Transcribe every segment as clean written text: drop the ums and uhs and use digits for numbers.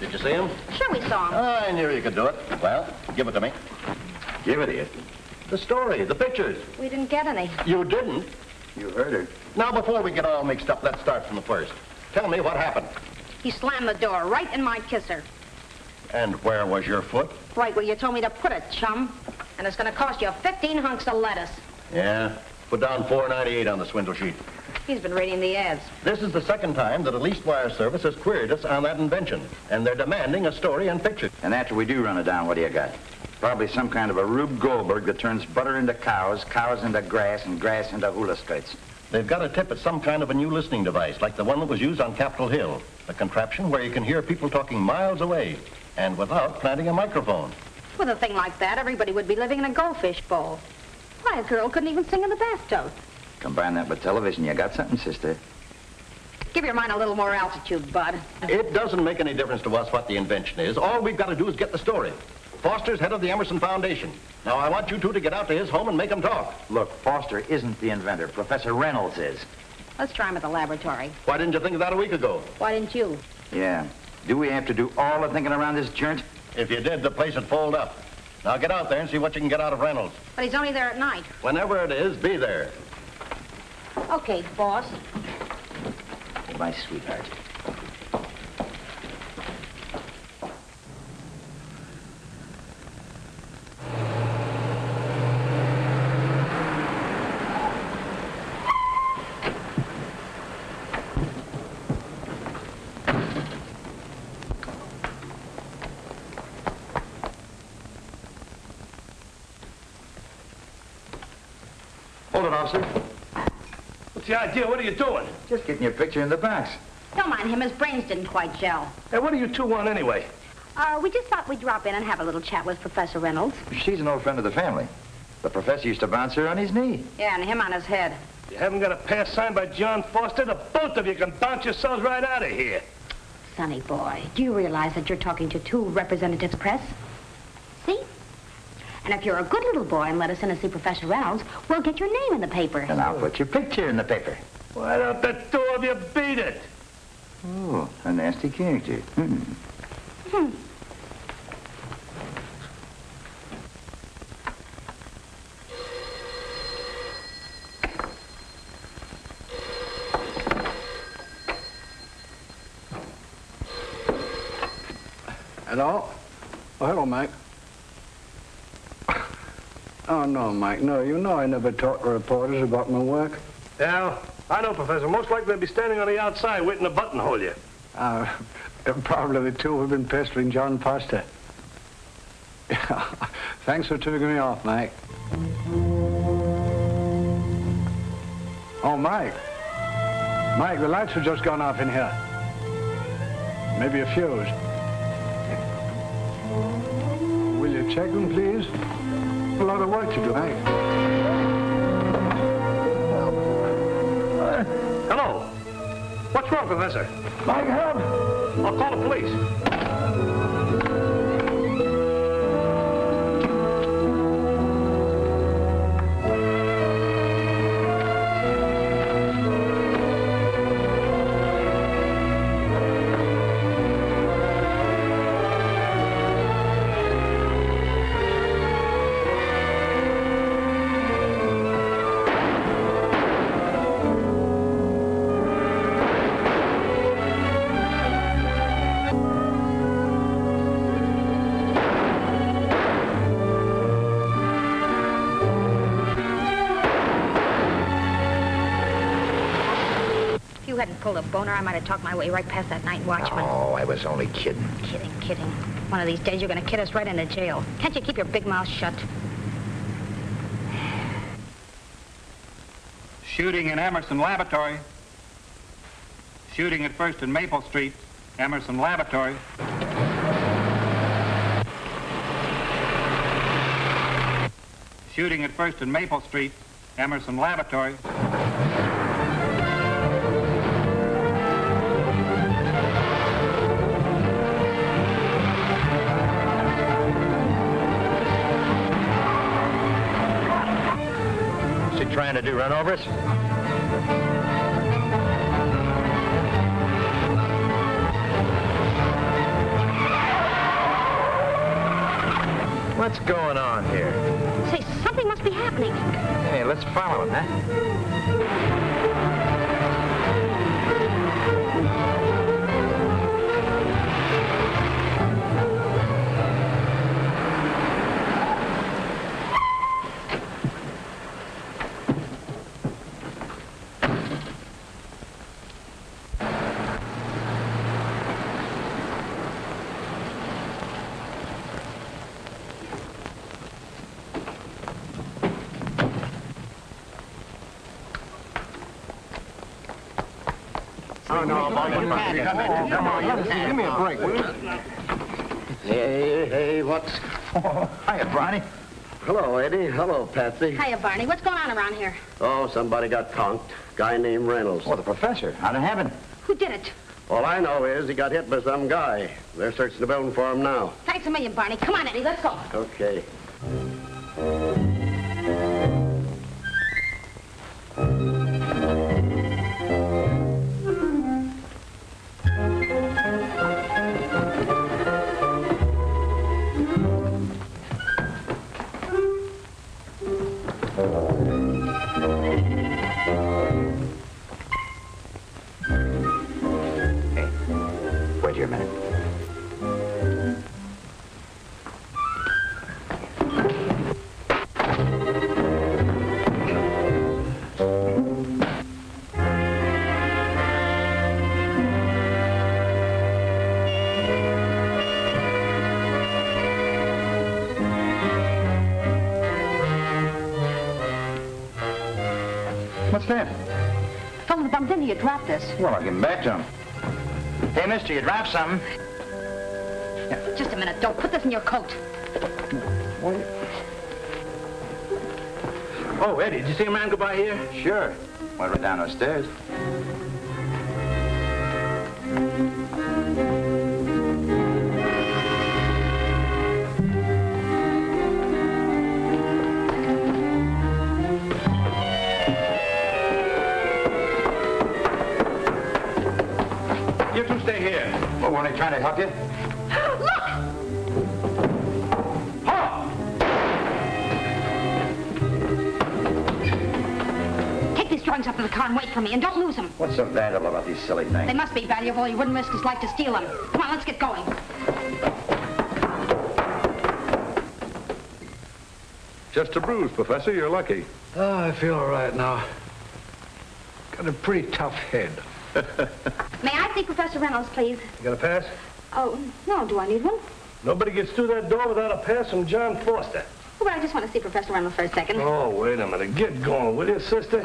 Did you see him? Sure we saw him. Oh, I knew you could do it. Well, give it to me. Give it to you. The story, the pictures. We didn't get any. You didn't? You heard her. Now, before we get all mixed up, let's start from the first. Tell me what happened. He slammed the door right in my kisser. And where was your foot? Right where you told me to put it, chum. And it's going to cost you 15 hunks of lettuce. Yeah. Put down $4.98 on the swindle sheet. He's been reading the ads. This is the second time that a leased wire service has queried us on that invention. And they're demanding a story and picture. And after we do run it down, what do you got? Probably some kind of a Rube Goldberg that turns butter into cows, cows into grass, and grass into hula skirts. They've got a tip at some kind of a new listening device, like the one that was used on Capitol Hill. A contraption where you can hear people talking miles away and without planting a microphone. With a thing like that, everybody would be living in a goldfish bowl. Why, a girl couldn't even sing in the bathtub. Combine that with television, you got something, sister. Give your mind a little more altitude, bud. It doesn't make any difference to us what the invention is. All we've got to do is get the story. Foster's head of the Emerson Foundation. Now, I want you two to get out to his home and make him talk. Look, Foster isn't the inventor. Professor Reynolds is. Let's try him at the laboratory. Why didn't you think of that a week ago? Why didn't you? Yeah. Do we have to do all the thinking around this joint? If you did, the place would fold up. Now, get out there and see what you can get out of Reynolds. But he's only there at night. Whenever it is, be there. Okay, boss. Goodbye, sweetheart. What's the idea? What are you doing? Just getting your picture in the box. Don't mind him. His brains didn't quite gel. Hey, what do you two want anyway? We just thought we'd drop in and have a little chat with Professor Reynolds. She's an old friend of the family. The professor used to bounce her on his knee. Yeah, and him on his head. You haven't got a pass signed by John Foster? The both of you can bounce yourselves right out of here. Sonny boy, do you realize that you're talking to two representatives press? See? And if you're a good little boy and let us in and see Professor Reynolds, we'll get your name in the paper. And I'll put your picture in the paper. Why don't the two of you beat it? Oh, a nasty character. Hmm. Hello? Oh, hello, Mike. Oh, no, Mike, no. You know I never talk to reporters about my work. Yeah, I know, Professor. Most likely they'll be standing on the outside waiting to buttonhole you. Probably the two have been pestering John Foster. Thanks for taking me off, Mike. Oh, Mike. Mike, the lights have just gone off in here. Maybe a fuse. Will you check them, please? A lot of work to do, Mike. Hello. What's wrong, Professor? Mike, help! I'll call the police. Pulled a boner, I might have talked my way right past that night watchman. Oh, I was only kidding. Kidding. One of these days you're gonna kid us right into jail. Can't you keep your big mouth shut? Shooting in Emerson Laboratory. Shooting at First and Maple Street, Emerson Laboratory. Shooting at First and Maple Street, Emerson Laboratory. Trying to do run over us? What's going on here? Say, something must be happening. Hey, let's follow him, huh? Give me a break, will you? Hey, what's... Hiya, Barney. Hello, Eddie. Hello, Patsy. Hiya, Barney. What's going on around here? Oh, somebody got conked. Guy named Reynolds. Oh, the professor. Out of heaven. Who did it? All I know is he got hit by some guy. They're searching the building for him now. Thanks a million, Barney. Come on, Eddie. Let's go. Okay. You dropped this. Well, I'll give him back to him. Hey, mister, you dropped something. Yeah. Just a minute. Don't put this in your coat. What? Oh, Eddie, did you see a man go by here? Sure. Went right down those stairs. Trying to help you? Look! Oh! Take these drawings up to the car and wait for me, and don't lose them. What's so valuable about these silly things? They must be valuable. You wouldn't risk his life to steal them. Come on, let's get going. Just a bruise, Professor. You're lucky. Oh, I feel all right now. Got a pretty tough head. May I see Professor Reynolds, please? You got a pass? Oh, no. Do I need one? Nobody gets through that door without a pass from John Foster. Well, I just want to see Professor Reynolds for a second. Oh, wait a minute. Get going, will you, sister?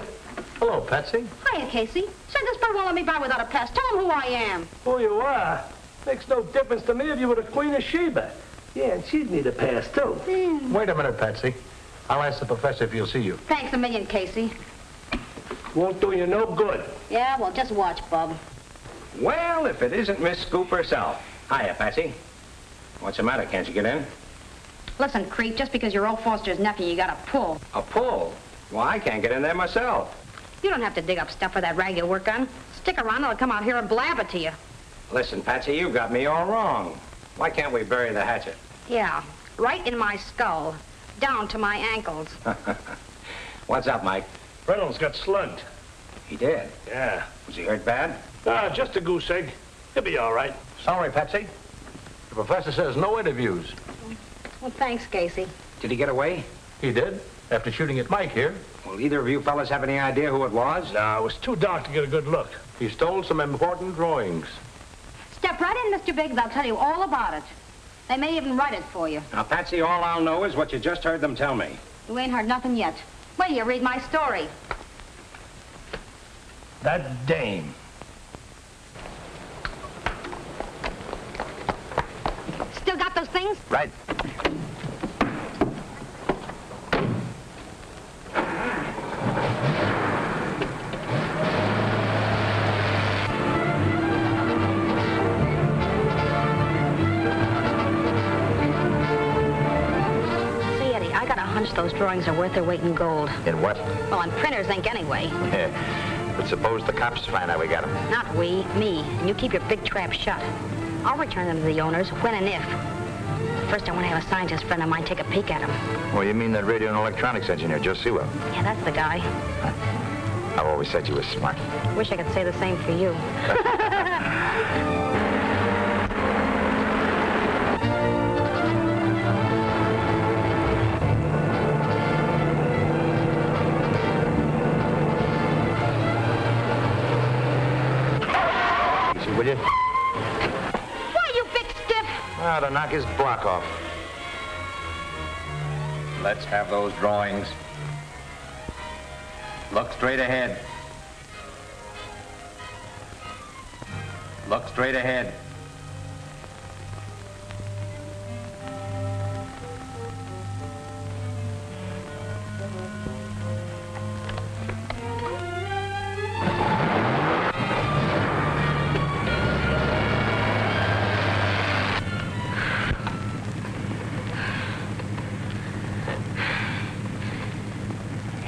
Hello, Patsy. Hiya, Casey. Sir, this bird won't let me by without a pass. Tell him who I am. Who you are? Makes no difference to me if you were the Queen of Sheba. Yeah, and she'd need a pass, too. Mm. Wait a minute, Patsy. I'll ask the professor if he'll see you. Thanks a million, Casey. Won't do you no good. Yeah, well, just watch, Bob. Well, if it isn't Miss Scoop herself. Hiya, Patsy. What's the matter? Can't you get in? Listen, creep, just because you're old Foster's nephew, you got a pull. A pull? Well, I can't get in there myself. You don't have to dig up stuff for that rag you work on. Stick around, I'll come out here and blab it to you. Listen, Patsy, you got me all wrong. Why can't we bury the hatchet? Yeah, right in my skull, down to my ankles. What's up, Mike? Reynolds got slugged. He did? Yeah. Was he hurt bad? Ah, just a goose egg. He'll be all right. Sorry, Patsy. The professor says no interviews. Well, thanks, Casey. Did he get away? He did, after shooting at Mike here. Well, either of you fellas have any idea who it was? No, it was too dark to get a good look. He stole some important drawings. Step right in, Mr. Biggs. I'll tell you all about it. They may even write it for you. Now, Patsy, all I'll know is what you just heard them tell me. You ain't heard nothing yet. Well, you read my story. That dame. Still got those things? Right. Those drawings are worth their weight in gold. In what? Well, in printer's ink anyway. Yeah. But suppose the cops find out we got them. Not we, me. And you keep your big trap shut. I'll return them to the owners when and if. First, I want to have a scientist friend of mine take a peek at him. Well, you mean that radio and electronics engineer, Joe Seawell? Yeah, that's the guy. I've always said you were smart. Wish I could say the same for you. Will you? Why, you big stiff? Ah, to knock his block off. Let's have those drawings. Look straight ahead. Look straight ahead.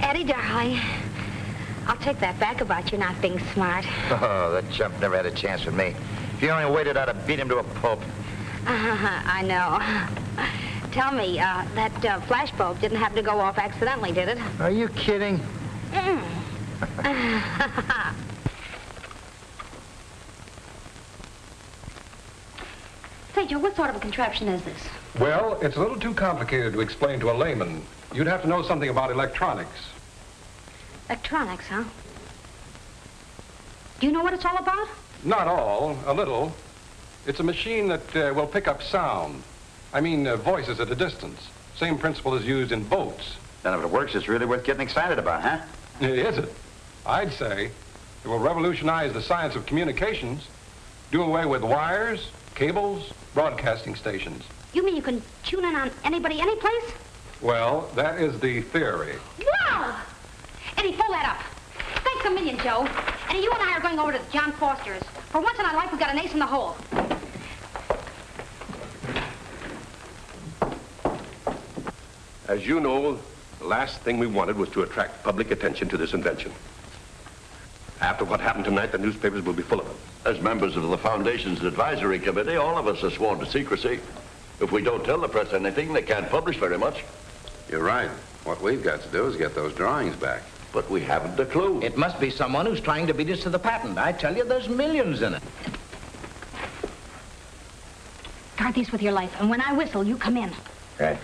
Eddie, darling. I'll take that back about you not being smart. Oh, that chump never had a chance with me. If you only waited, I'd have beat him to a pulp. I know. Tell me, that flash bulb didn't happen to go off accidentally, did it? Are you kidding? Mm. Say, Joe, what sort of a contraption is this? Well, it's a little too complicated to explain to a layman. You'd have to know something about electronics. Electronics, huh? Do you know what it's all about? Not all, a little. It's a machine that will pick up sound. I mean, voices at a distance. Same principle is used in boats. Then if it works, it's really worth getting excited about, huh? Is it? I'd say it will revolutionize the science of communications. Do away with wires, cables, broadcasting stations. You mean you can tune in on anybody, any place? Well, that is the theory. Wow! Eddie, pull that up. Thanks a million, Joe. Eddie, you and I are going over to John Foster's. For once in our life, we've got an ace in the hole. As you know, the last thing we wanted was to attract public attention to this invention. After what happened tonight, the newspapers will be full of it. As members of the Foundation's advisory committee, all of us are sworn to secrecy. If we don't tell the press anything, they can't publish very much. You're right. What we've got to do is get those drawings back. But we haven't a clue. It must be someone who's trying to beat us to the patent. I tell you, there's millions in it. Guard these with your life, and when I whistle, you come in. Right.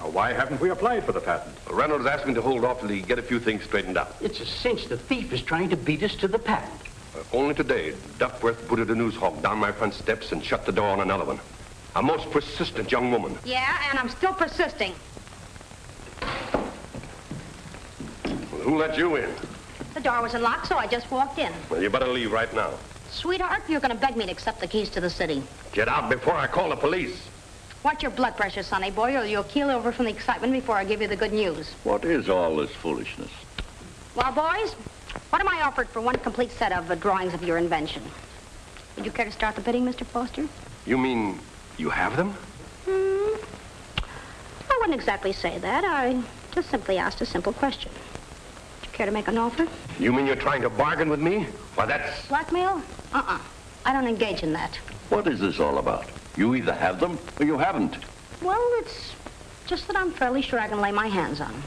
Now, why haven't we applied for the patent? Reynolds asked me to hold off till he get a few things straightened out. It's a cinch the thief is trying to beat us to the patent. Only today, Duckworth booted a news hawk down my front steps and shut the door on another one. A most persistent young woman. Yeah, and I'm still persisting. Who let you in? The door was unlocked, so I just walked in. Well, you better leave right now. Sweetheart, you're going to beg me to accept the keys to the city. Get out before I call the police. Watch your blood pressure, sonny boy, or you'll keel over from the excitement before I give you the good news. What is all this foolishness? Well, boys, what am I offered for one complete set of drawings of your invention? Would you care to start the bidding, Mr. Foster? You mean you have them? I wouldn't exactly say that. I just simply asked a simple question. Care to make an offer? You mean you're trying to bargain with me? Why, that's... Blackmail? Uh-uh. I don't engage in that. What is this all about? You either have them or you haven't. Well, it's just that I'm fairly sure I can lay my hands on them.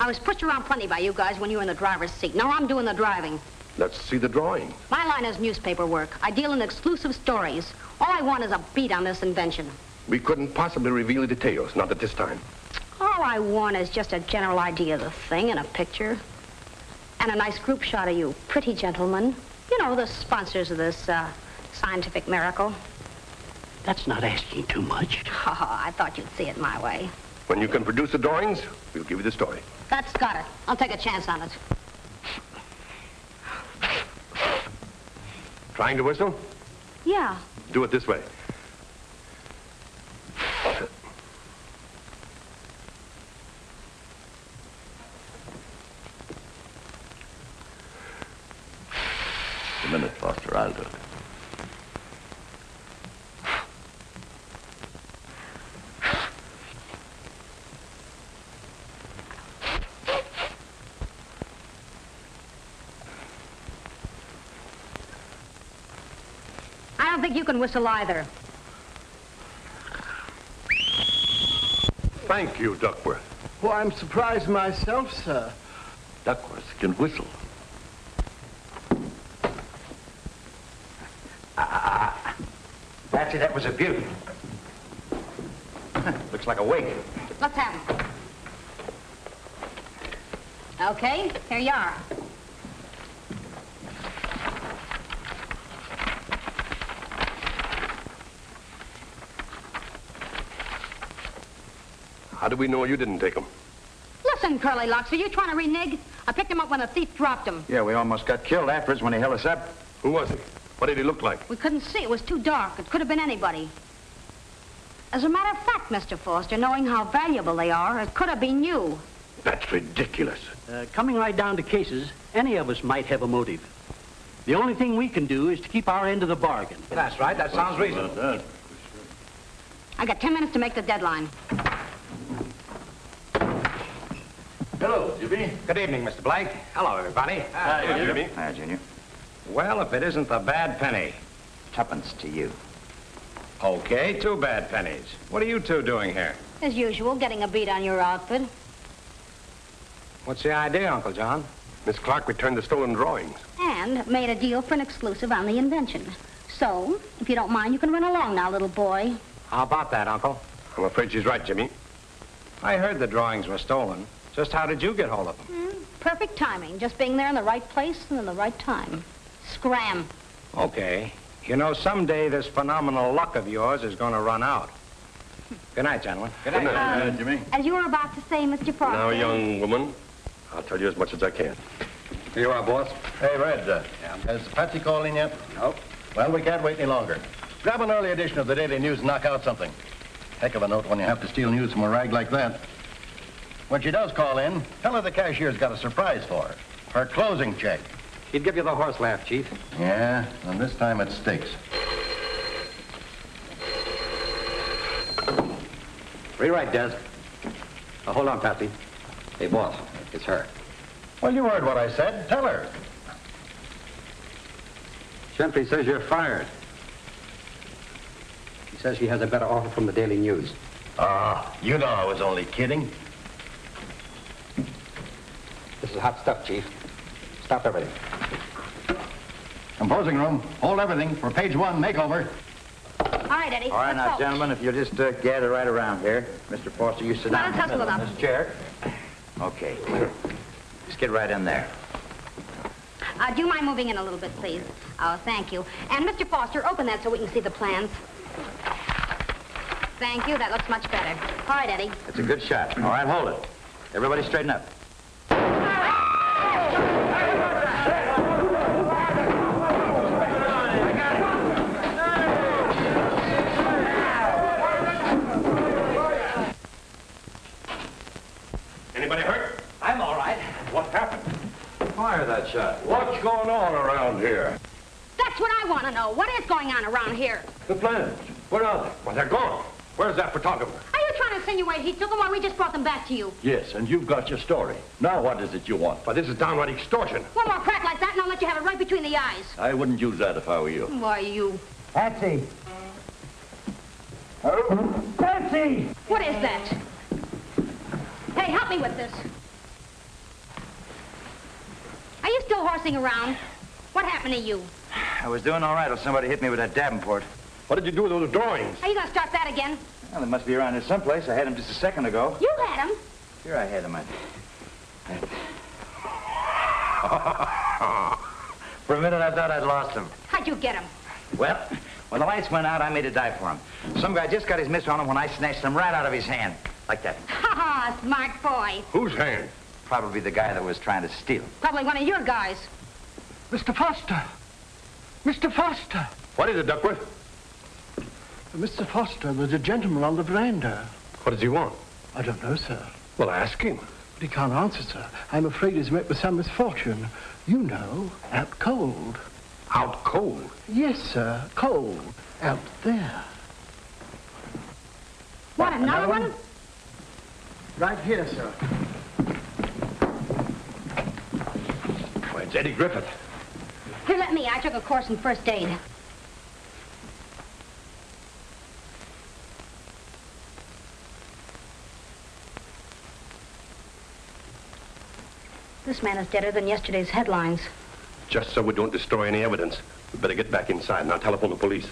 I was pushed around plenty by you guys when you were in the driver's seat. Now I'm doing the driving. Let's see the drawing. My line is newspaper work. I deal in exclusive stories. All I want is a beat on this invention. We couldn't possibly reveal the details, not at this time. All I want is just a general idea of the thing and a picture. And a nice group shot of you, pretty gentlemen. You know, the sponsors of this scientific miracle. That's not asking too much. Oh, I thought you'd see it my way. When you can produce the drawings, we'll give you the story. That's got it. I'll take a chance on it. Trying to whistle? Yeah. Do it this way. A minute, Foster, I'll do it. I don't think you can whistle either. Thank you, Duckworth. Well, I'm surprised myself, sir. Duckworth can whistle. Patsy, that was a beauty. Looks like a wig. Let's have it. Okay, here you are. How do we know you didn't take them? Listen, Curly Locks, are you trying to renege? I picked him up when a thief dropped him. Yeah, we almost got killed afterwards when he held us up. Who was he? What did he look like? We couldn't see. It was too dark. It could have been anybody. As a matter of fact, Mr. Foster, knowing how valuable they are, it could have been you. That's ridiculous. Coming right down to cases, any of us might have a motive. The only thing we can do is to keep our end of the bargain. That's right. That sounds reasonable. Sure. I got 10 minutes to make the deadline. Hello, Jimmy. Good evening, Mr. Blake. Hello, everybody. Hi, Jimmy. Hi, Junior. Well, if it isn't the bad penny. Tuppence to you. Okay, two bad pennies. What are you two doing here? As usual, getting a beat on your outfit. What's the idea, Uncle John? Miss Clark returned the stolen drawings. And made a deal for an exclusive on the invention. So, if you don't mind, you can run along now, little boy. How about that, Uncle? I'm afraid she's right, Jimmy. I heard the drawings were stolen. Just how did you get hold of them? Perfect timing. Just being there in the right place and in the right time. Scram. Okay. You know, someday this phenomenal luck of yours is going to run out. Good night, gentlemen. Good night, Jimmy. As you were about to say, Mr. Foster. Now, young woman, I'll tell you as much as I can. Here you are, boss. Hey, Red, has Patsy called in yet? No. Well, we can't wait any longer. Grab an early edition of the Daily News and knock out something. Heck of a note when you have to steal news from a rag like that. When she does call in, tell her the cashier's got a surprise for her. Her closing check. She'd give you the horse laugh, Chief. Yeah, and this time it sticks. Rewrite, Des. Hold on, Patsy. Hey, boss, it's her. Well, you heard what I said. Tell her. Shempley says you're fired. She says she has a better offer from the Daily News. Ah, you know I was only kidding. This is hot stuff, Chief. Stop everything. Composing room, hold everything for page 1 makeover. All right, Eddie. All right, now, go. Gentlemen, if you'll just gather right around here. Mr. Foster, you sit down in this chair. Okay. Just get right in there. Do you mind moving in a little bit, please? Oh, thank you. And, Mr. Foster, open that so we can see the plans. Thank you. That looks much better. All right, Eddie. That's a good shot. All right, hold it. Everybody straighten up. Anybody hurt? I'm all right. What happened? Fire that shot. What's going on around here? That's what I want to know. What is going on around here? The plans. Where are they? Well, they're gone. Where's that photographer? Are you trying to insinuate he took them while we just brought them back to you? Yes, and you've got your story. Now what is it you want? Well, this is downright extortion. One more crack like that and I'll let you have it right between the eyes. I wouldn't use that if I were you. Why, you... Patsy! Oh. Patsy! What is that? Hey, help me with this. Are you still horsing around? What happened to you? I was doing all right till somebody hit me with that Davenport. What did you do with those drawings? Are you going to start that again? Well, they must be around here someplace. I had them just a second ago. You had them? Sure, I had them. For a minute, I thought I'd lost them. How'd you get them? Well, when the lights went out, I made a dive for them. Some guy just got his miss on them when I snatched them right out of his hand. Like that. Ha ha, smart boy. Whose hand? Probably the guy that was trying to steal. Probably one of your guys. Mr. Foster. Mr. Foster. What is it, Duckworth? Mr. Foster, there's a gentleman on the veranda. What does he want? I don't know, sir. Well, ask him. But he can't answer, sir. I'm afraid he's met with some misfortune. You know, out cold. Out cold? Yes, sir. Cold. Out there. What, another one? Right here, sir. Well, it's Eddie Griffith. Here, let me. I took a course in first aid. This man is deader than yesterday's headlines. Just so we don't destroy any evidence. We better get back inside and I'll telephone the police.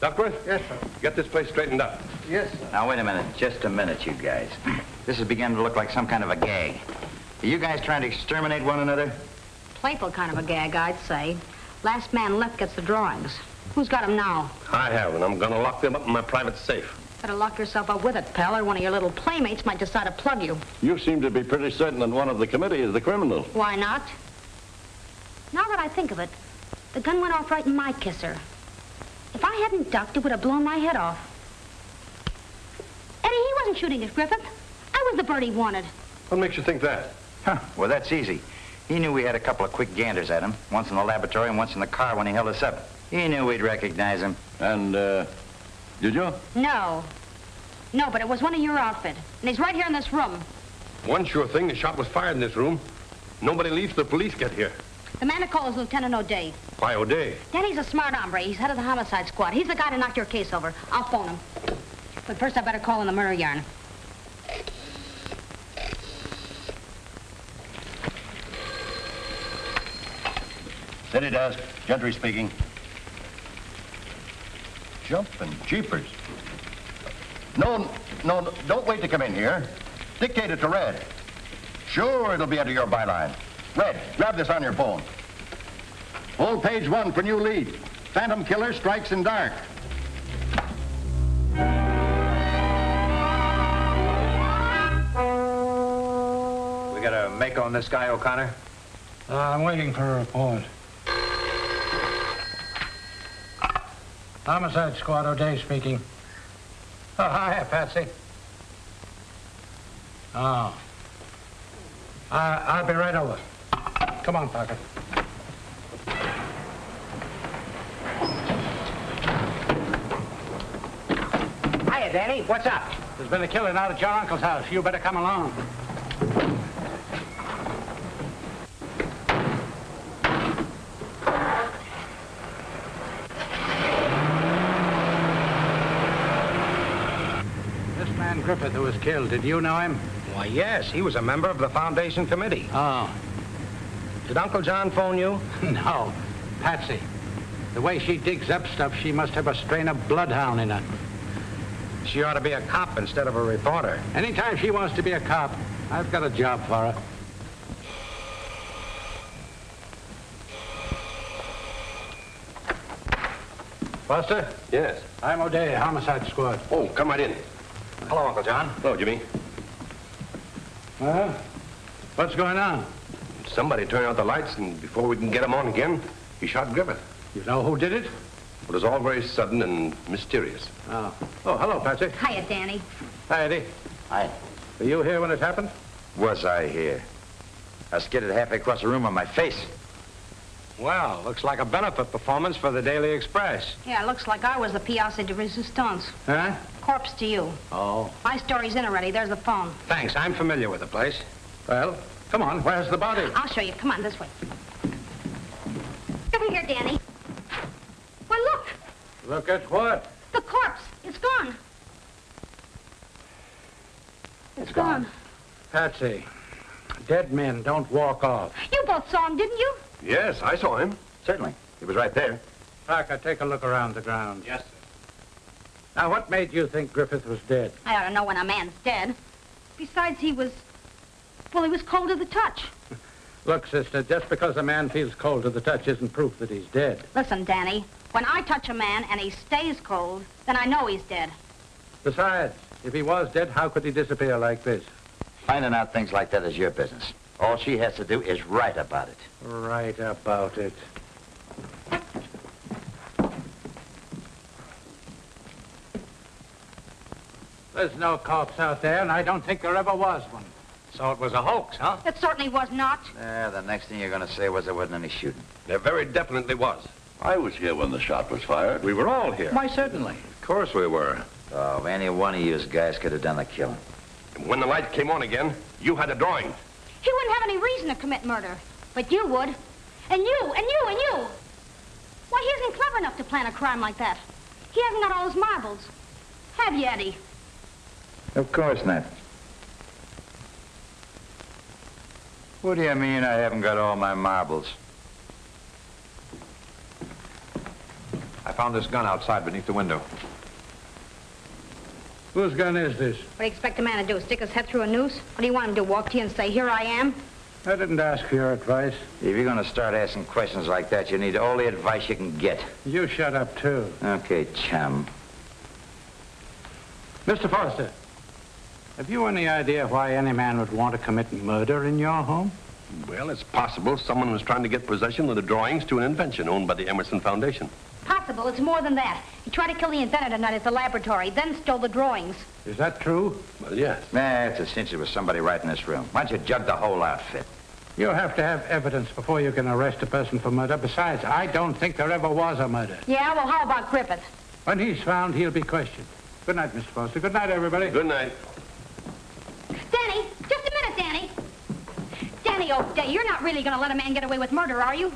Duckworth? Yes, sir. Get this place straightened up. Yes, sir. Now, wait a minute. Just a minute, you guys. This is beginning to look like some kind of a gag. Are you guys trying to exterminate one another? Playful kind of a gag, I'd say. Last man left gets the drawings. Who's got them now? I have, and I'm going to lock them up in my private safe. Better lock yourself up with it, pal, or one of your little playmates might decide to plug you. You seem to be pretty certain that one of the committee is the criminal. Why not? Now that I think of it, the gun went off right in my kisser. If I hadn't ducked, it would have blown my head off. Eddie, he wasn't shooting at Griffith. I was the bird he wanted. What makes you think that? Huh, well, that's easy. He knew we had a couple of quick ganders at him, once in the laboratory and once in the car when he held us up. He knew we'd recognize him. And, did you? No. No, but it was one of your outfit. And he's right here in this room. One sure thing, the shot was fired in this room. Nobody leaves till the police get here. The man to call is Lieutenant O'Day. Why O'Day? Danny's a smart hombre. He's head of the homicide squad. He's the guy to knock your case over. I'll phone him. But first, I better call in the murder yarn. City desk, Gentry speaking. Jumping jeepers. No, don't wait to come in here. Dictate it to Red. Sure, it'll be under your byline. Red, grab this on your phone. Full page one for new lead. Phantom killer strikes in dark. We got a make on this guy, O'Connor? I'm waiting for a report. Homicide squad, O'Day speaking. Oh, hi, Patsy. Oh. I'll be right over. Come on, Parker. Hiya, Danny. What's up? There's been a killing out at your uncle's house. You better come along. This man Griffith who was killed, did you know him? Why, yes, he was a member of the Foundation Committee. Oh. Did Uncle John phone you? No. Patsy. The way she digs up stuff, she must have a strain of bloodhound in her. She ought to be a cop instead of a reporter. Anytime she wants to be a cop, I've got a job for her. Foster? Yes? I'm O'Day, homicide squad. Oh, come right in. Hello, Uncle John. Hello, Jimmy. Well, what's going on? Somebody turned out the lights, and before we can get them on again, he shot Griffith. You know who did it? Well, it was all very sudden and mysterious. Oh. Oh, hello, Patsy. Hiya, Danny. Hi, Eddie. Hi. Were you here when it happened? Was I here? I skidded halfway across the room on my face. Well, looks like a benefit performance for the Daily Express. Yeah, looks like I was the piazza de resistance. Huh? Corpse to you. Oh. My story's in already. There's the phone. Thanks. I'm familiar with the place. Well, come on. Where's the body? I'll show you. Come on, this way. Over here, Danny. Well, look. Look at what? The corpse. It's gone. It's gone. Patsy, dead men don't walk off. You both saw him, didn't you? Yes, I saw him. Certainly. He was right there. Parker, take a look around the ground. Yes, sir. Now, what made you think Griffith was dead? I ought to know when a man's dead. Besides, he was... well, he was cold to the touch. Look, sister, just because a man feels cold to the touch isn't proof that he's dead. Listen, Danny, when I touch a man and he stays cold, then I know he's dead. Besides, if he was dead, how could he disappear like this? Finding out things like that is your business. All she has to do is write about it. Write about it. There's no corpse out there, and I don't think there ever was one. So it was a hoax, huh? It certainly was not. Yeah, the next thing you're going to say was there wasn't any shooting. There very definitely was. I was here when the shot was fired. We were all here. Why, certainly. Of course we were. Oh, any one of you guys could have done the killing. And when the light came on again, you had a drawing. He wouldn't have any reason to commit murder. But you would. And you, and you, and you. Why, he isn't clever enough to plan a crime like that. He hasn't got all his marbles. Have you, Eddie? Of course not. What do you mean I haven't got all my marbles? I found this gun outside beneath the window. Whose gun is this? What do you expect a man to do, stick his head through a noose? What do you want him to do, walk to you and say, here I am? I didn't ask for your advice. If you're going to start asking questions like that, you need all the advice you can get. You shut up, too. Okay, chum. Mr. Foster, have you any idea why any man would want to commit murder in your home? Well, it's possible someone was trying to get possession of the drawings to an invention owned by the Emerson Foundation. Possible. It's more than that. He tried to kill the inventor tonight at the laboratory, then stole the drawings. Is that true? Well, yes. Nah, it's a cinch there was somebody right in this room. Why don't you jug the whole outfit? You have to have evidence before you can arrest a person for murder. Besides, I don't think there ever was a murder. Yeah, well, how about Griffith? When he's found, he'll be questioned. Good night, Mr. Foster. Good night, everybody. Good night. Danny! Just a minute, Danny! Danny O'Day, you're not really going to let a man get away with murder, are you?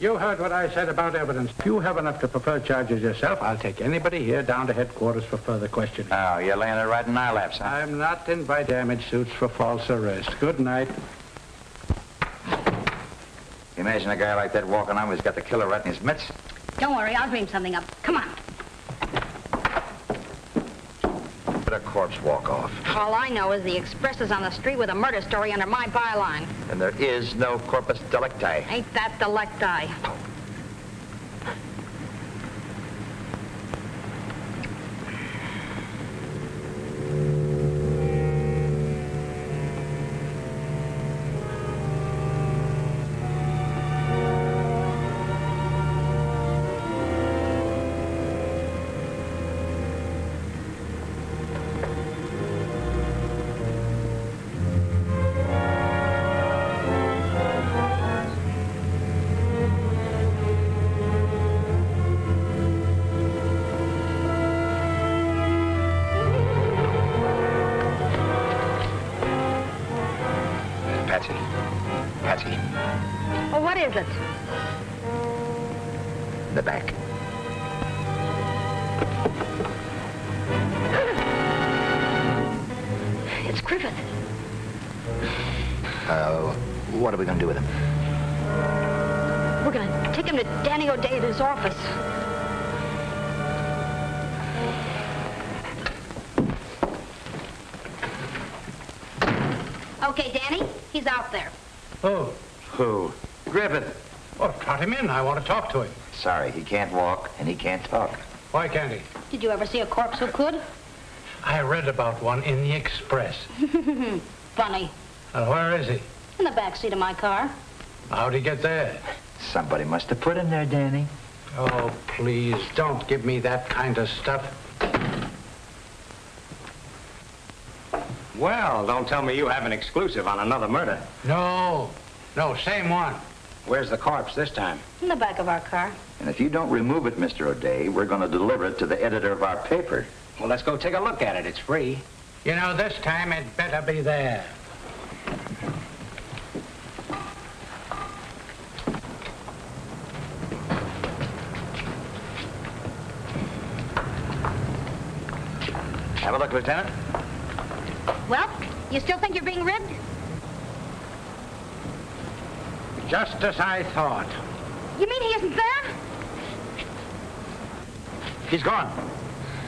You heard what I said about evidence. If you have enough to prefer charges yourself, I'll take anybody here down to headquarters for further questioning. Oh, you're laying it right in my lap, son. I'm not in by damage suits for false arrest. Good night. Imagine a guy like that walking on who's got the killer right in his mitts. Don't worry, I'll dream something up. Come on. Let a corpse walk off. All I know is the Express is on the street with a murder story under my byline. And there is no corpus delicti. Ain't that delicti. Office. Okay, Danny, he's out there. Who? Who? Griffith. Oh, trot him in. I want to talk to him. Sorry, he can't walk and he can't talk. Why can't he? Did you ever see a corpse who could? I read about one in the Express. Funny. Well, where is he? In the back seat of my car. How'd he get there? Somebody must have put him there, Danny. Oh, please, don't give me that kind of stuff. Well, don't tell me you have an exclusive on another murder. No. No, same one. Where's the corpse this time? In the back of our car. And if you don't remove it, Mr. O'Day, we're going to deliver it to the editor of our paper. Well, let's go take a look at it. It's free. You know, this time it better be there. Have a look, Lieutenant. Well, you still think you're being ribbed? Just as I thought. You mean he isn't there? He's gone.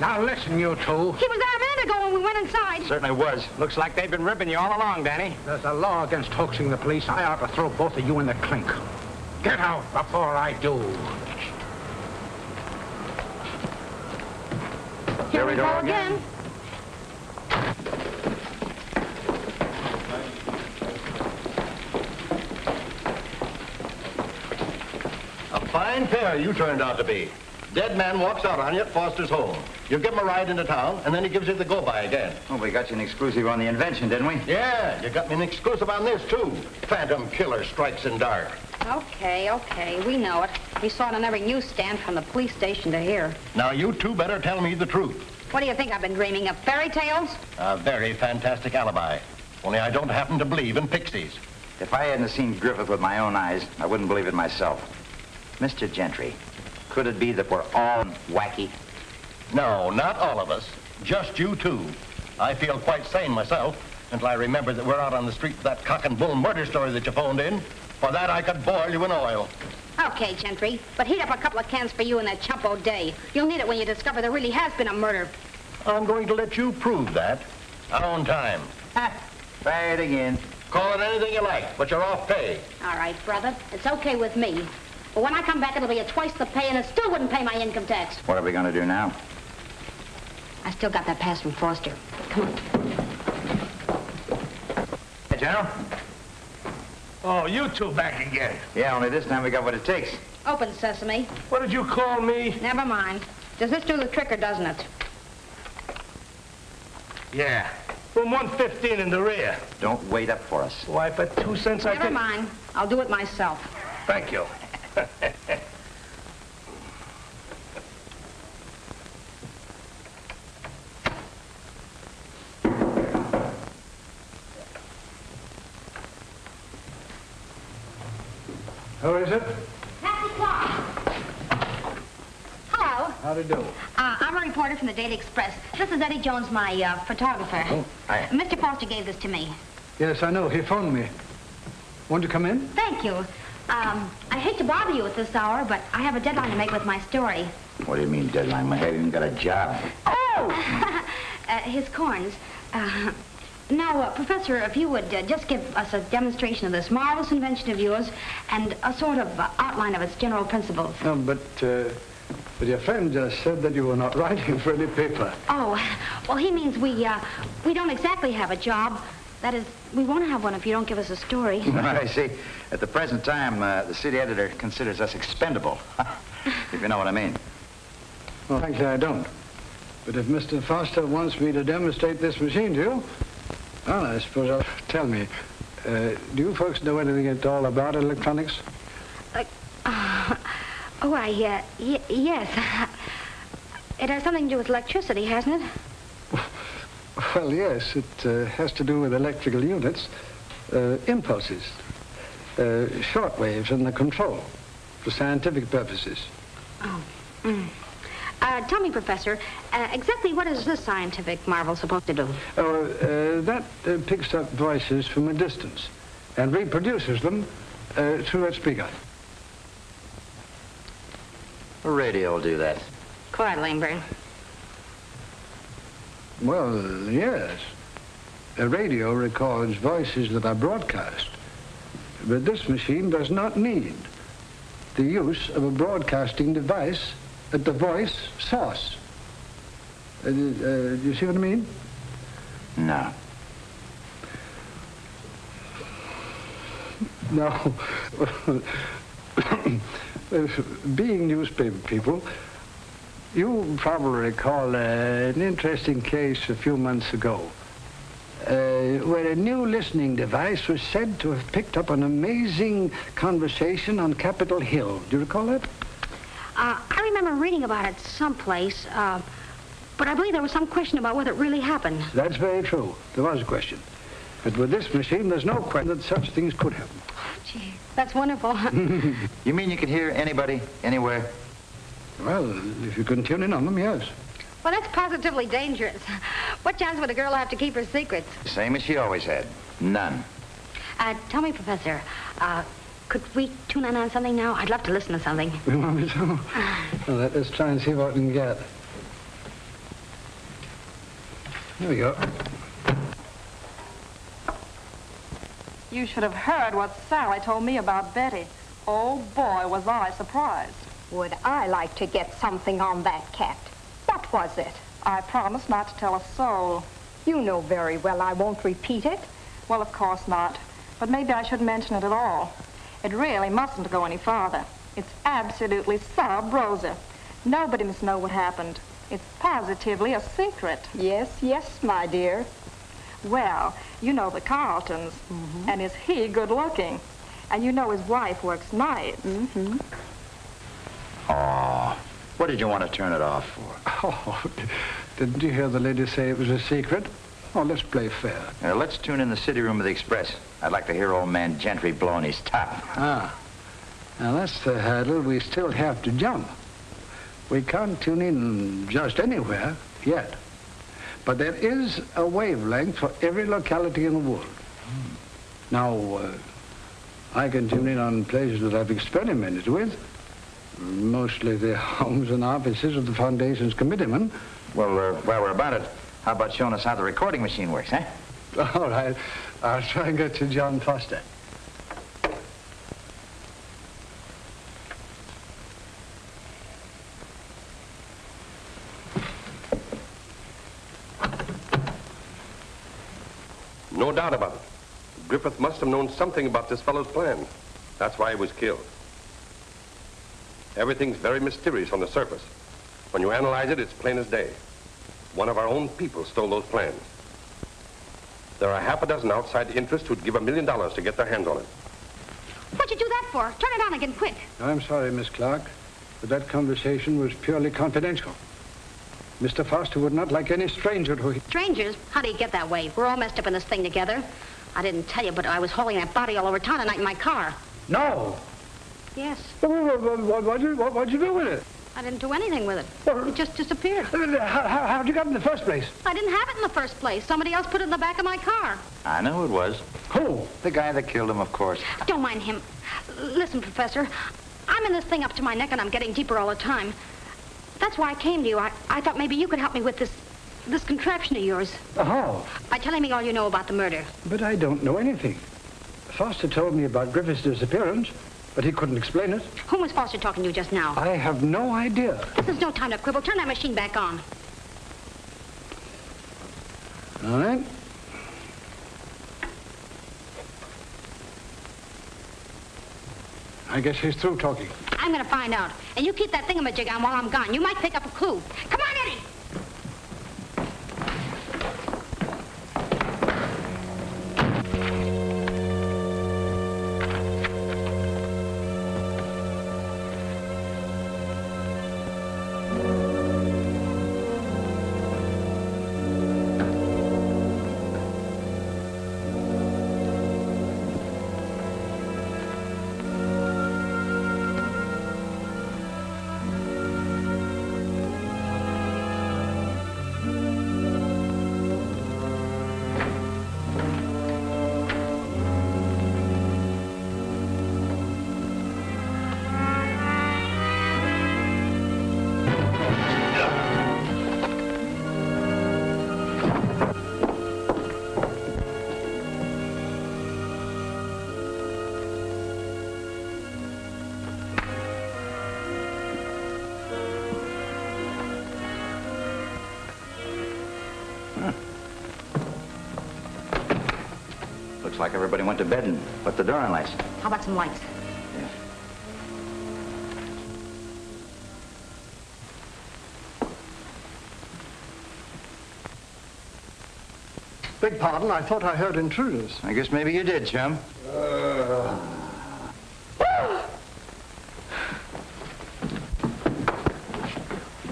Now listen, you two. He was there a minute ago when we went inside. Certainly was. Looks like they've been ribbing you all along, Danny. There's a law against hoaxing the police. I ought to throw both of you in the clink. Get out before I do. Here we go again. Fine pair you turned out to be. Dead man walks out on you at Foster's home. You give him a ride into town, and then he gives you the go-by again. Oh, we got you an exclusive on the invention, didn't we? Yeah, you got me an exclusive on this, too. Phantom killer strikes in dark. Okay, okay, we know it. We saw it on every newsstand from the police station to here. Now, you two better tell me the truth. What do you think I've been dreaming of, fairy tales? A very fantastic alibi. Only I don't happen to believe in pixies. If I hadn't seen Griffith with my own eyes, I wouldn't believe it myself. Mr. Gentry, could it be that we're all wacky? No, not all of us. Just you two. I feel quite sane myself until I remember that we're out on the street for that cock and bull murder story that you phoned in. For that, I could boil you in oil. Okay, Gentry, but heat up a couple of cans for you and that chump O'Day. You'll need it when you discover there really has been a murder. I'm going to let you prove that. Our own time. Try it again. Call it anything you like, but you're off pay. All right, brother. It's okay with me. But when I come back, it'll be at twice the pay, and it still wouldn't pay my income tax. What are we going to do now? I still got that pass from Foster. Come on. Hey, General. Oh, you two back again. Yeah, only this time we got what it takes. Open sesame. What did you call me? Never mind. Does this do the trick or doesn't it? Yeah. Room 115 in the rear. Don't wait up for us. Why, for 2 cents I can... Never mind. I'll do it myself. Thank you. Who is it? Patsy Clark. Hello. How do you do? I'm a reporter from the Daily Express. This is Eddie Jones, my photographer. Oh, hi. Mr. Foster gave this to me. Yes, I know. He phoned me. Won't you come in? Thank you. I hate to bother you at this hour, but I have a deadline to make with my story. What do you mean, deadline? I haven't even got a job. Oh! His corns. Now, Professor, if you would just give us a demonstration of this marvelous invention of yours and a sort of outline of its general principles. No, but your friend just said that you were not writing for any paper. Oh, well, he means we don't exactly have a job. That is, we won't have one if you don't give us a story. I see. At the present time, the city editor considers us expendable, if you know what I mean. Well, frankly, I don't. But if Mr. Foster wants me to demonstrate this machine to you, well, I suppose I'll... Tell me, do you folks know anything at all about electronics? Yes. It has something to do with electricity, hasn't it? Well, yes, it has to do with electrical units, impulses, short waves and the control for scientific purposes. Oh. Mm. Tell me, Professor, exactly what is this scientific marvel supposed to do? Oh, that picks up voices from a distance and reproduces them through a speaker. A radio will do that. Quiet, Langburn. Well, yes. A radio records voices that are broadcast. But this machine does not need the use of a broadcasting device at the voice source. Do you see what I mean? No. No. Being newspaper people, you probably recall an interesting case a few months ago where a new listening device was said to have picked up an amazing conversation on Capitol Hill. Do you recall that? I remember reading about it someplace, but I believe there was some question about whether it really happened. That's very true. There was a question. But with this machine, there's no question that such things could happen. Oh, gee, that's wonderful. You mean you can hear anybody, anywhere? Well, if you couldn't tune in on them, yes. Well, that's positively dangerous. What chance would a girl have to keep her secrets? Same as she always had. None. Tell me, Professor, could we tune in on something now? I'd love to listen to something. You want me to? Well, let's try and see what we can get. Here we go. You should have heard what Sally told me about Betty. Oh, boy, was I surprised. Would I like to get something on that cat? What was it? I promised not to tell a soul. You know very well I won't repeat it. Well, of course not. But maybe I shouldn't mention it at all. It really mustn't go any farther. It's absolutely sub rosa. Nobody must know what happened. It's positively a secret. Yes, yes, my dear. Well, you know the Carltons. Mm-hmm. And is he good-looking? And you know his wife works nights. Mm-hmm. Oh, what did you want to turn it off for? Oh, didn't you hear the lady say it was a secret? Oh, let's play fair. Now, let's tune in the city room of the Express. I'd like to hear old man Gentry blowing his top. Ah, now that's the hurdle we still have to jump. We can't tune in just anywhere yet. But there is a wavelength for every locality in the world. Now, I can tune in on places that I've experimented with, mostly the homes and offices of the Foundation's committeemen. Well, while we're about it, how about showing us how the recording machine works, eh? All right. I'll try and get to John Foster. No doubt about it. Griffith must have known something about this fellow's plan. That's why he was killed. Everything's very mysterious on the surface. When you analyze it, it's plain as day. One of our own people stole those plans. There are half a dozen outside interests who'd give $1 million to get their hands on it. What'd you do that for? Turn it on again, quick. I'm sorry, Miss Clark, but that conversation was purely confidential. Mr. Foster would not like any stranger to... Strangers? How do you get that way? We're all messed up in this thing together. I didn't tell you, but I was hauling that body all over town tonight in my car. No. Yes. What'd you do with it? I didn't do anything with it. Well, it just disappeared. How'd you get it in the first place? I didn't have it in the first place. Somebody else put it in the back of my car. I know who it was. Who? The guy that killed him, of course. Don't mind him. Listen, Professor, I'm in this thing up to my neck, and I'm getting deeper all the time. That's why I came to you. I thought maybe you could help me with this contraption of yours. Oh. By telling me all you know about the murder. But I don't know anything. Foster told me about Griffith's disappearance. But he couldn't explain it. Whom was Foster talking to just now? I have no idea. This is no time to quibble. Turn that machine back on. All right. I guess he's through talking. I'm going to find out. And you keep that thingamajig on while I'm gone. You might pick up a clue. Come on, Eddie! Like everybody went to bed and put the door on lights. How about some lights? Yeah. Beg pardon, I thought I heard intruders. I guess maybe you did, chum. Well,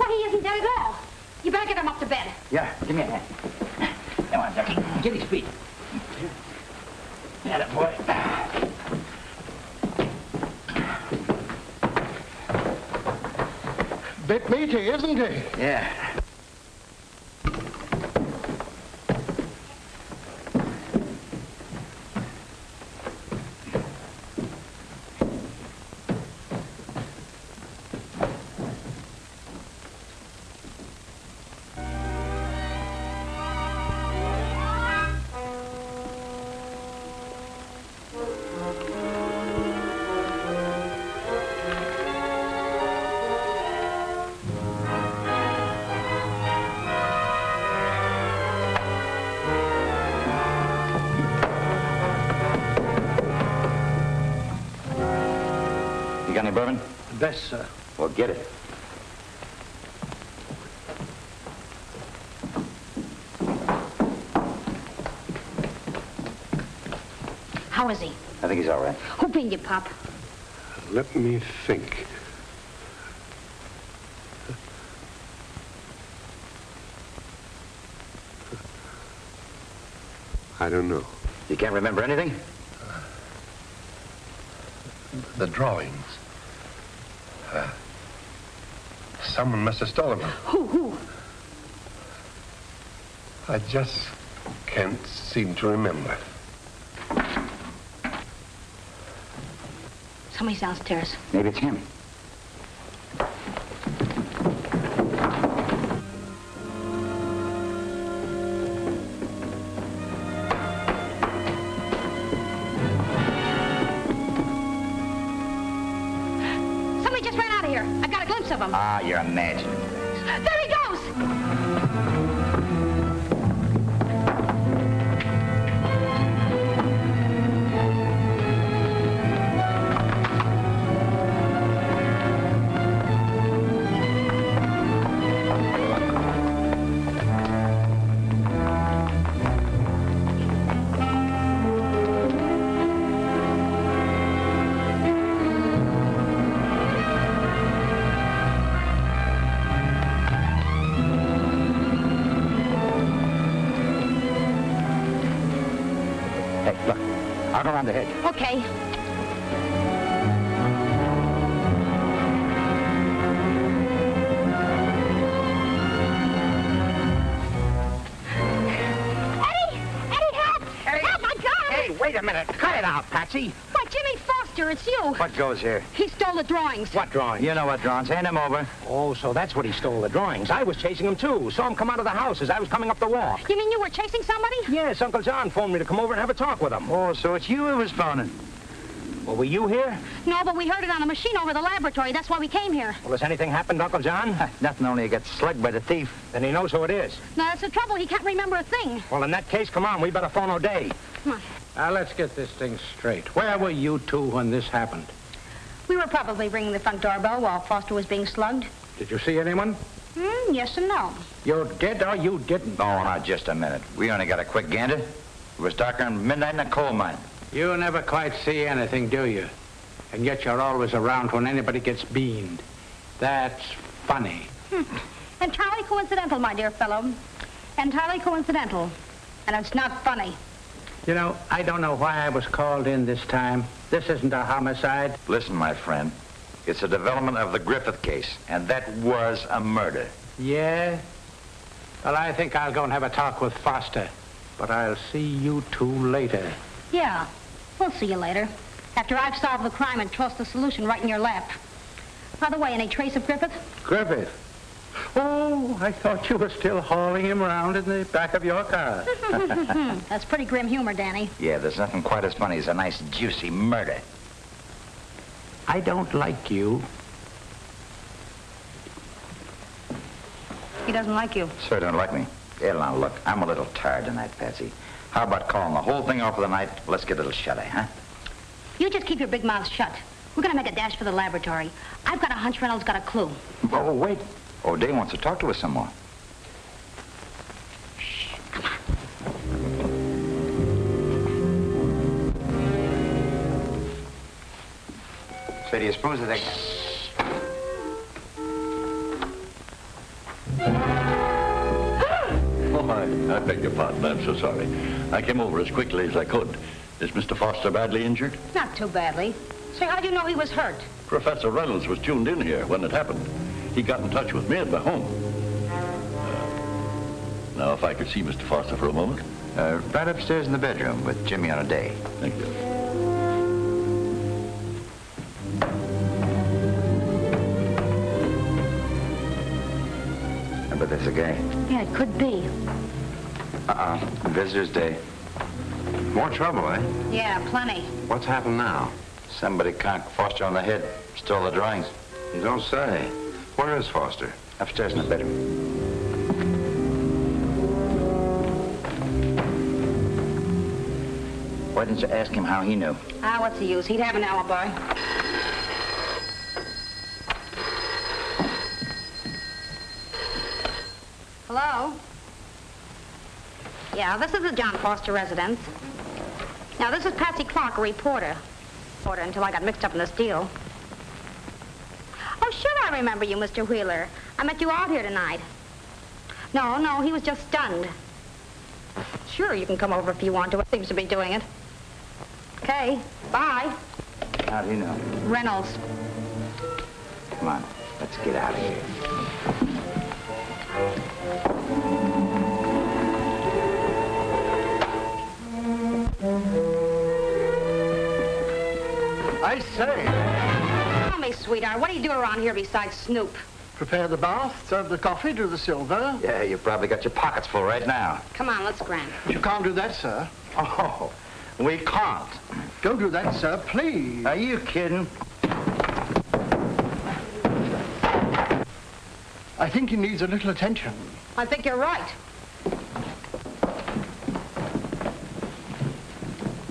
he isn't dead at all. You better get him up to bed. Yeah, give me a hand. Come on, Ducky. Get his feet. Atta boy. Bit meaty, isn't he? Yeah. Bourbon? Best, sir. Well, get it. How is he? I think he's all right. Who pinned you, Pop? Let me think. I don't know. You can't remember anything? The drawings. Someone must have stolen them. Who? I just can't seem to remember. Somebody's downstairs. Maybe it's him. Somebody just ran out of here. I've got a glimpse of him. Ah, you're imagining things. There he goes! Around the head. Okay. Eddie! Eddie, help! Hey. Help, I got him! Hey, wait a minute. Cut it out, Patsy. Why, Jimmy Foster, it's you. What goes here? He stole the drawings. What drawings? You know what drawings. Hand them over. Oh, so that's what he stole, the drawings. I was chasing him, too. Saw him come out of the house as I was coming up the walk. You mean you were chasing somebody? Yes, Uncle John phoned me to come over and have a talk with him. Oh, so it's you who was phoning. Well, were you here? No, but we heard it on a machine over the laboratory. That's why we came here. Well, has anything happened, Uncle John? Nothing, only he got slugged by the thief. Then he knows who it is. No, that's the trouble. He can't remember a thing. Well, in that case, come on. We better phone O'Day. Come on. Now, let's get this thing straight. Where were you two when this happened? We were probably ringing the front doorbell while Foster was being slugged. Did you see anyone? Yes and no. You did or you didn't? Oh, now, just a minute. We only got a quick gander. It was darker than midnight in a coal mine. You never quite see anything, do you? And yet you're always around when anybody gets beaned. That's funny. Entirely coincidental, my dear fellow. Entirely coincidental. And it's not funny. You know, I don't know why I was called in this time. This isn't a homicide. Listen, my friend. It's a development of the Griffith case, and that was a murder. Yeah? Well, I think I'll go and have a talk with Foster. But I'll see you two later. Yeah, we'll see you later. After I've solved the crime and tossed the solution right in your lap. By the way, any trace of Griffith? Griffith? Oh, I thought you were still hauling him around in the back of your car. That's pretty grim humor, Danny. Yeah, there's nothing quite as funny as a nice, juicy murder. I don't like you. He doesn't like you. Sure don't like me. Yeah, now, look, I'm a little tired tonight, Patsy. How about calling the whole thing off for the night? Let's get a little shut-eye, huh? You just keep your big mouth shut. We're going to make a dash for the laboratory. I've got a hunch Reynolds got a clue. Oh, wait. O'Day wants to talk to us some more. Shh, come on. So do you suppose that they... Oh, I beg your pardon. I'm so sorry. I came over as quickly as I could. Is Mr. Foster badly injured? Not too badly. Say, how do you know he was hurt? Professor Reynolds was tuned in here when it happened. He got in touch with me at my home. Now, if I could see Mr. Foster for a moment. Right upstairs in the bedroom with Jimmy on O'Day. Thank you. I bet that's a guy. Yeah, it could be. Visitor's Day. More trouble, eh? Yeah, plenty. What's happened now? Somebody conked Foster on the head. Stole the drawings. You don't say. Where is Foster? Upstairs in the bedroom. Why didn't you ask him how he knew? Ah, what's the use? He'd have an alibi. Hello? Yeah, this is the John Foster residence. Now, this is Patsy Clark, a reporter. Reporter until I got mixed up in this deal. Oh, sure I remember you, Mr. Wheeler. I met you out here tonight. No, he was just stunned. Sure, you can come over if you want to. It seems to be doing it. Okay, bye. How do you know? Reynolds. Come on, let's get out of here. I say. Tell me, sweetheart, what do you do around here besides snoop? Prepare the bath, serve the coffee, do the silver. Yeah, you've probably got your pockets full right now. Come on, let's grant it. You can't do that, sir. Oh, we can't. Don't do that, sir, please. Are you kidding? I think he needs a little attention. I think you're right.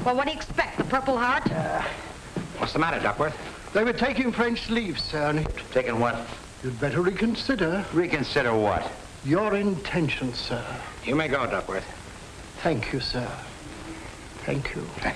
Well, what do you expect, the Purple Heart? What's the matter, Duckworth? They were taking French leave, sir. Taking what? You'd better reconsider. Reconsider what? Your intentions, sir. You may go, Duckworth. Thank you, sir. Thank you. What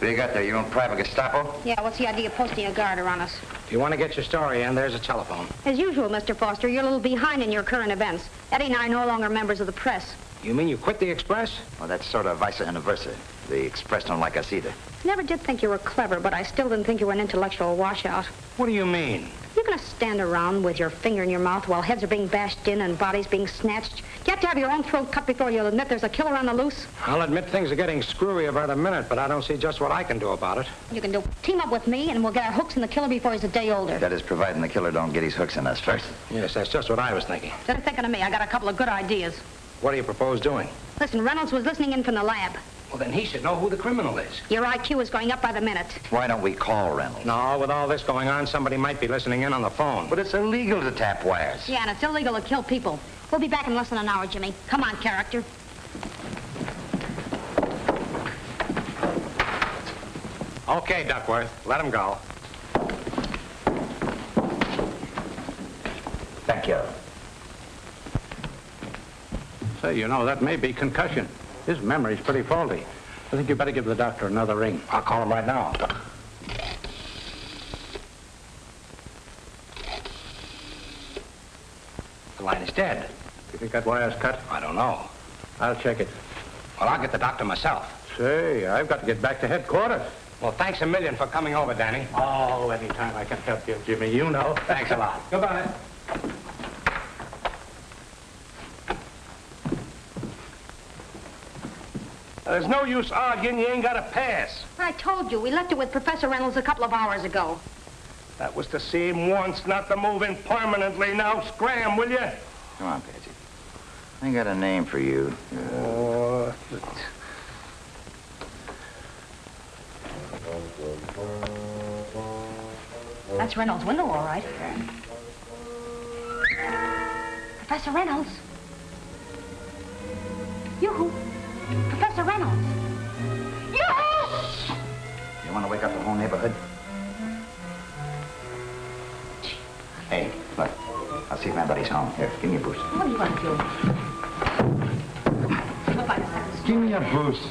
do you got there? You own private Gestapo? Yeah, what's the idea of posting a guard around us? If you want to get your story in, there's a telephone. As usual, Mr. Foster, you're a little behind in your current events. Eddie and I are no longer members of the press. You mean you quit the Express? Well, that's sort of vice versa. The Express don't like us either. Never did think you were clever, but I still didn't think you were an intellectual washout. What do you mean? You're going to stand around with your finger in your mouth while heads are being bashed in and bodies being snatched? You have to have your own throat cut before you'll admit there's a killer on the loose? I'll admit things are getting screwy by the minute, but I don't see just what I can do about it. You can do team up with me, and we'll get our hooks in the killer before he's a day older. That is, providing the killer don't get his hooks in us first. Yes, that's just what I was thinking. Instead of thinking of me, I got a couple of good ideas. What do you propose doing? Listen, Reynolds was listening in from the lab. Well, then he should know who the criminal is. Your IQ is going up by the minute. Why don't we call Reynolds? No, with all this going on, somebody might be listening in on the phone. But it's illegal to tap wires. Yeah, and it's illegal to kill people. We'll be back in less than an hour, Jimmy. Come on, character. Okay, Duckworth, let him go. Thank you. Say, you know, that may be concussion. His memory's pretty faulty. I think you better give the doctor another ring. I'll call him right now. The line is dead. Do you think that wire's cut? I don't know. I'll check it. Well, I'll get the doctor myself. Say, I've got to get back to headquarters. Well, thanks a million for coming over, Danny. Oh, anytime I can help you, Jimmy, you know. Thanks a lot. Goodbye. There's no use arguing, you ain't got a pass. I told you, we left it with Professor Reynolds a couple of hours ago. That was to see him once, not to move in permanently. Now scram, will you? Come on, Patsy. I got a name for you. Oh. That's Reynolds' window, all right. Professor Reynolds. Yoo-hoo. Professor Reynolds. Yes! You want to wake up the whole neighborhood? Hey, look. I'll see if my buddy's home. Here, give me a boost. What do you want to do? Goodbye, Reynolds. Give me a boost.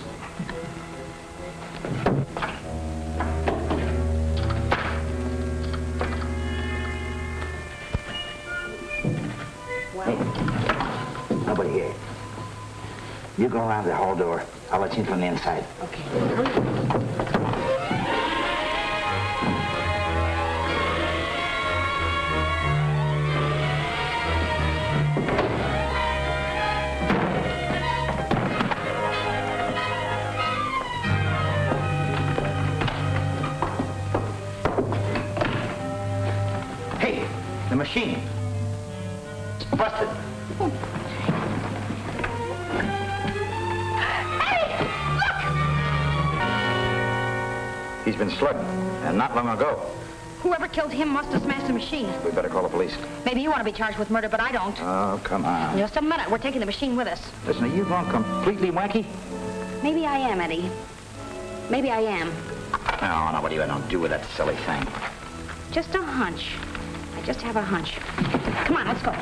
Well, hey, nobody here. You go around the hall door. I'll let you in from the inside. Okay. Hey, the machine. It's busted. He's been slugged, and not long ago. Whoever killed him must have smashed the machine. We better call the police. Maybe you want to be charged with murder, but I don't. Oh, come on. Just a minute. We're taking the machine with us. Listen, are you going completely wacky? Maybe I am, Eddie. Maybe I am. Oh, now what do you want to do with that silly thing? Just a hunch. I just have a hunch. Come on, let's go.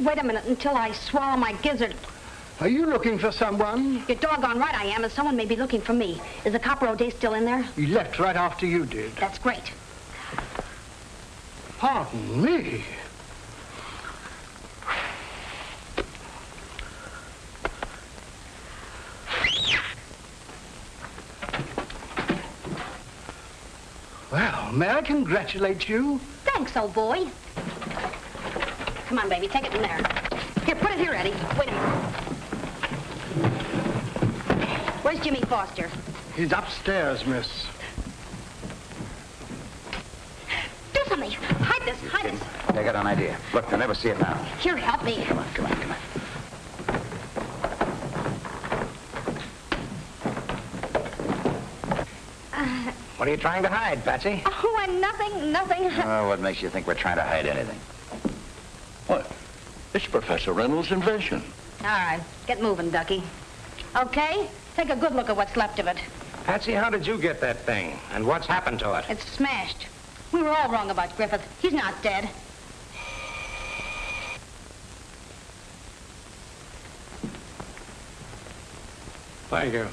Wait a minute until I swallow my gizzard. Are you looking for someone? You're doggone right I am, and someone may be looking for me. Is the copper O'Day still in there? He left right after you did. That's great. Pardon me. Oh, may I congratulate you? Thanks, old boy. Come on, baby, take it from there. Here, put it here, Eddie. Wait a minute. Where's Jimmy Foster? He's upstairs, miss. Do something. Hide this, hide this. I got an idea. Look, they'll never see it now. Here, help me. Come on, come on, come on. What are you trying to hide, Patsy? Oh, I'm nothing, nothing. Oh, what makes you think we're trying to hide anything? What? It's Professor Reynolds' invention. All right, get moving, Ducky. Okay, take a good look at what's left of it. Patsy, how did you get that thing? And what's happened to it? It's smashed. We were all wrong about Griffith. He's not dead. Thank you.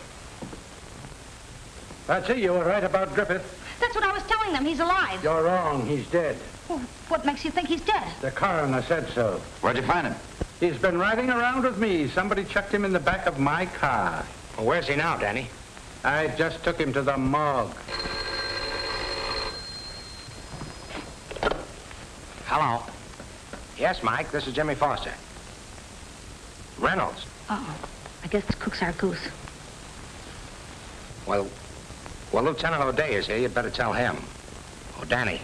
Patsy, you were right about Griffith. That's what I was telling them. He's alive. You're wrong. He's dead. Well, what makes you think he's dead? The coroner said so. Where'd you find him? He's been riding around with me. Somebody checked him in the back of my car. Well, where's he now, Danny? I just took him to the morgue. Hello. Yes, Mike, this is Jimmy Foster. Reynolds. Uh-oh. I guess this cook's our goose. Well, Lieutenant O'Day is here. You'd better tell him. Oh, Danny.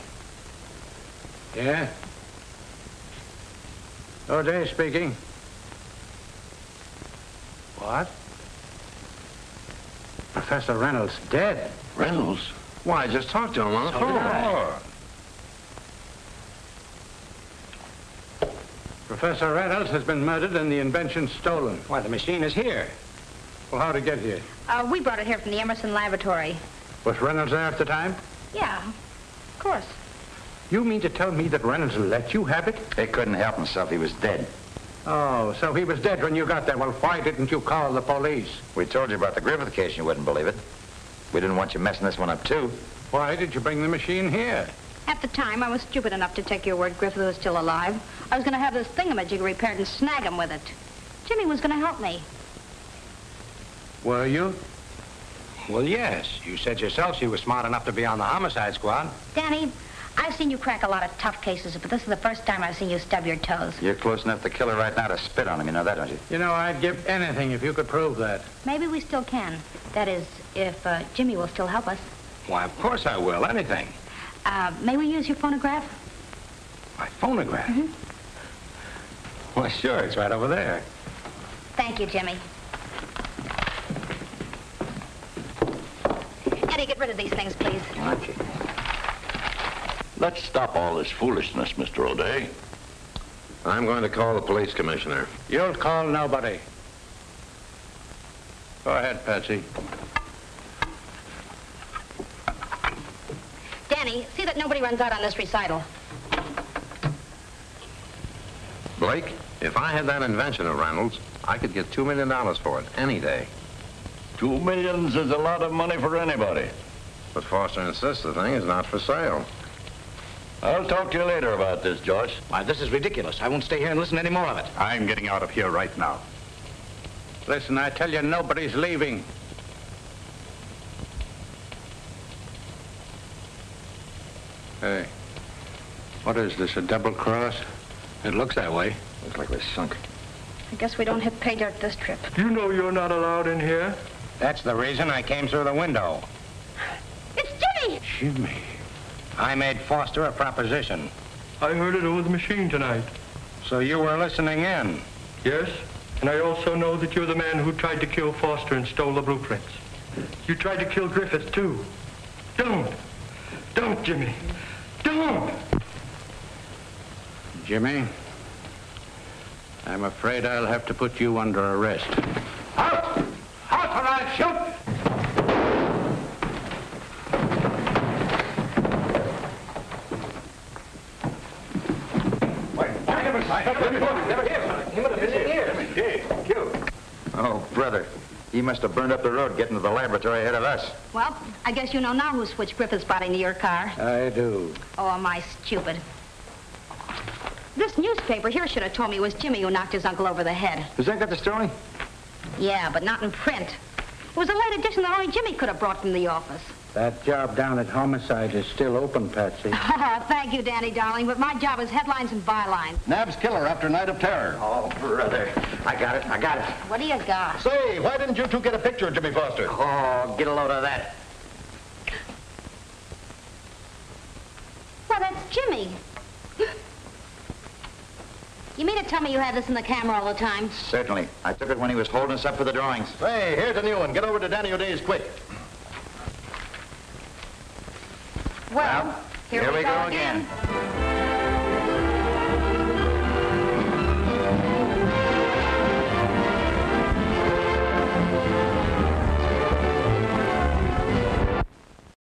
Yeah? O'Day speaking. What? Professor Reynolds dead. Reynolds? Why, I just talked to him on the phone. Professor Reynolds has been murdered and the invention stolen. Why, the machine is here. Well, how'd it get here? We brought it here from the Emerson Laboratory. Was Reynolds there at the time? Yeah, of course. You mean to tell me that Reynolds let you have it? He couldn't help himself. He was dead. Oh, so he was dead when you got there. Well, why didn't you call the police? We told you about the Griffith case. You wouldn't believe it. We didn't want you messing this one up, too. Why did you bring the machine here? At the time, I was stupid enough to take your word Griffith was still alive. I was going to have this thingamajig repaired and snag him with it. Jimmy was going to help me. Were you? Well, yes. You said yourself she was smart enough to be on the homicide squad. Danny, I've seen you crack a lot of tough cases, but this is the first time I've seen you stub your toes. You're close enough to kill her right now to spit on him. You know that, don't you? You know, I'd give anything if you could prove that. Maybe we still can. That is, if Jimmy will still help us. Why, of course I will. Anything. May we use your phonograph? My phonograph? Mm-hmm. Well, sure. It's right over there. Thank you, Jimmy. Eddie, get rid of these things, please. Okay. Let's stop all this foolishness, Mr. O'Day. I'm going to call the police commissioner. You'll call nobody. Go ahead, Patsy. Danny, see that nobody runs out on this recital. Blake, if I had that invention of Reynolds, I could get $2 million for it any day. $2 million is a lot of money for anybody. But Foster insists the thing is not for sale. I'll talk to you later about this, George. Why, this is ridiculous. I won't stay here and listen to any more of it. I'm getting out of here right now. Listen, I tell you, nobody's leaving. Hey, what is this, a double cross? It looks that way. Looks like we're sunk. I guess we don't hit pay dirt this trip. You know you're not allowed in here. That's the reason I came through the window. It's Jimmy! Jimmy. I made Foster a proposition. I heard it over the machine tonight. So you were listening in? Yes, and I also know that you're the man who tried to kill Foster and stole the blueprints. You tried to kill Griffith, too. Don't. Don't, Jimmy. Don't! Jimmy, I'm afraid I'll have to put you under arrest. Out! Out or I'll shoot! Oh, brother, he must have burned up the road getting to the laboratory ahead of us. Well, I guess you know now who switched Griffith's body into your car. I do. Oh, am I stupid. This newspaper here should have told me it was Jimmy who knocked his uncle over the head. Has that got the story? Yeah, but not in print. It was a late edition that only Jimmy could have brought from the office. That job down at Homicide is still open, Patsy. Thank you, Danny, darling, but my job is headlines and bylines. Nab's killer after a night of terror. Oh, brother. I got it. What do you got? Say, why didn't you two get a picture of Jimmy Foster? Oh, get a load of that. Well, that's Jimmy. You mean to tell me you had this in the camera all the time? Certainly. I took it when he was holding us up for the drawings. Hey, here's a new one. Get over to Danny O'Day's quick. Well, here we go again.